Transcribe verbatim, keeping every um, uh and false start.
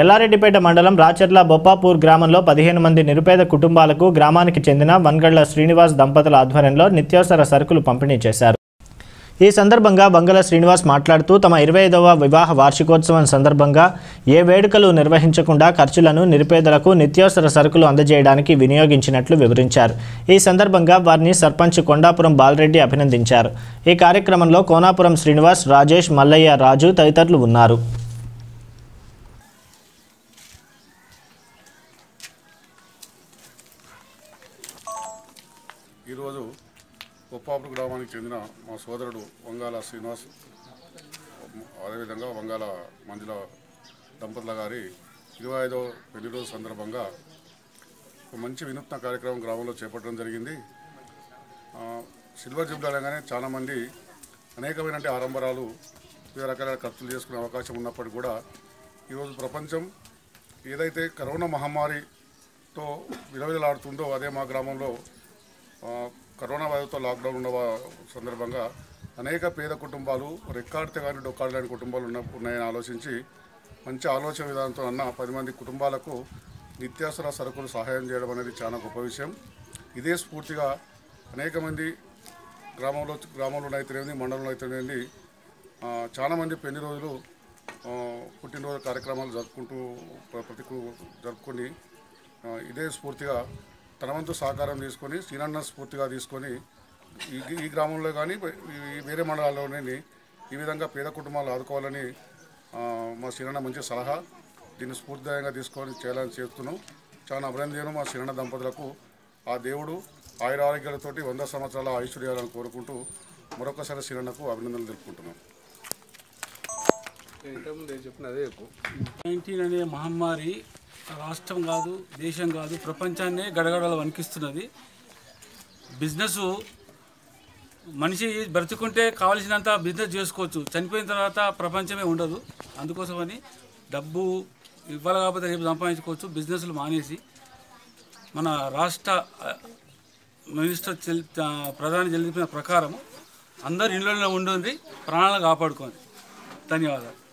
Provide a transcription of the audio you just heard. ఎల్లారెడ్డిపేట మండలం రాచర్ల బొప్పాపూర్ గ్రామంలో పదిహేను మంది నిరుపేద కుటుంబాలకు గ్రామానికి చెందిన వంగళ్ళ శ్రీనివాస్ దంపతుల ఆధ్వర్యంలో నిత్యావసర సరుకులు పంపిణీ చేశారు. ఈ సందర్భంగా వంగళ్ళ శ్రీనివాస్ మాట్లాడుతూ తమ ఇరవై ఐదవ వివాహ వార్షికోత్సవం సందర్భంగా ఏ వేడుకలు నిర్వహించకుండా ఖర్చులను నిరుపేదలకు నిత్యావసర సరుకులు అందజేయడానికి వినియోగించినట్లు వివరించారు. ఈ సందర్భంగా వారిని సర్పంచ్ కొండాపురం బాలరెడ్డి అభినందించారు. ఈ కార్యక్రమంలో కోనాపురం శ్రీనివాస్, రాజేష్, మల్లయ్య, రాజు తదితరులు ఉన్నారు. ఈరోజు బొప్పాపూర్ గ్రామానికి చెందిన మా సోదరుడు వంగాల శ్రీనివాస్, అదేవిధంగా వంగాల మంజుల దంపతుల గారి ఇరవై ఐదో పెళ్లి రోజు సందర్భంగా ఒక మంచి వినూత్న కార్యక్రమం గ్రామంలో చేపట్టడం జరిగింది. సిల్వర్ జూబ్లీ అనగానే చాలామంది అనేకమైన ఆడంబరాలు, వివిధ రకాల ఖర్చులు చేసుకునే అవకాశం ఉన్నప్పటికీ కూడా ఈరోజు ప్రపంచం ఏదైతే కరోనా మహమ్మారితో విలవిలలాడుతుందో అదే మా గ్రామంలో కరోనా వైరస్తో లాక్డౌన్ ఉన్న సందర్భంగా అనేక పేద కుటుంబాలు రెక్కాడితే కానీ డొక్కాడలేని కుటుంబాలు ఉన్న ఉన్నాయని ఆలోచించి మంచి ఆలోచన విధానంతో అన్న పది మంది కుటుంబాలకు నిత్యావసర సరుకులు సహాయం చేయడం అనేది చాలా గొప్ప విషయం. ఇదే స్ఫూర్తిగా అనేక మంది గ్రామంలో గ్రామంలో అయితేనేది, మండలంలో అయితేనేది చాలామంది పెళ్లి రోజులు, పుట్టినరోజు కార్యక్రమాలు జరుపుకుంటూ ప్రతి జరుపుకొని ఇదే స్ఫూర్తిగా తన వంతు సహకారం తీసుకొని శ్రీనన్న స్ఫూర్తిగా తీసుకొని ఈ ఈ గ్రామంలో కానీ వేరే మండలాల్లోనే ఈ విధంగా పేద కుటుంబాలు ఆదుకోవాలని మా శ్రీనన్న మంచి సలహా దీన్ని స్ఫూర్తిదాయంగా తీసుకొని చేయాలని చేస్తున్నాం. చాలా అభినందనలు మా శ్రీనన్న దంపతులకు. ఆ దేవుడు ఆయుర ఆరోగ్యాలతోటి వంద సంవత్సరాల ఐశ్వర్యాలను కోరుకుంటూ మరొకసారి శ్రీనన్నకు అభినందనలు తెలుపుకుంటున్నాం. నైన్టీన్ అనే మహమ్మారి రాష్ట్రం కాదు, దేశం కాదు, ప్రపంచాన్నే గడగడలు వణికిస్తున్నది. బిజినెస్ మనిషి బ్రతుకుంటే కావలసినంత బిజినెస్ చేసుకోవచ్చు, చనిపోయిన తర్వాత ప్రపంచమే ఉండదు. అందుకోసమని డబ్బు ఇవ్వాలి కాకపోతే రేపు సంపాదించుకోవచ్చు. బిజినెస్లు మానేసి మన రాష్ట్ర మినిస్టర్ ప్రధాని తెలిపిన ప్రకారం అందరు ఇళ్ళలో ఉండి ప్రాణాలను కాపాడుకోండి. ధన్యవాదాలు.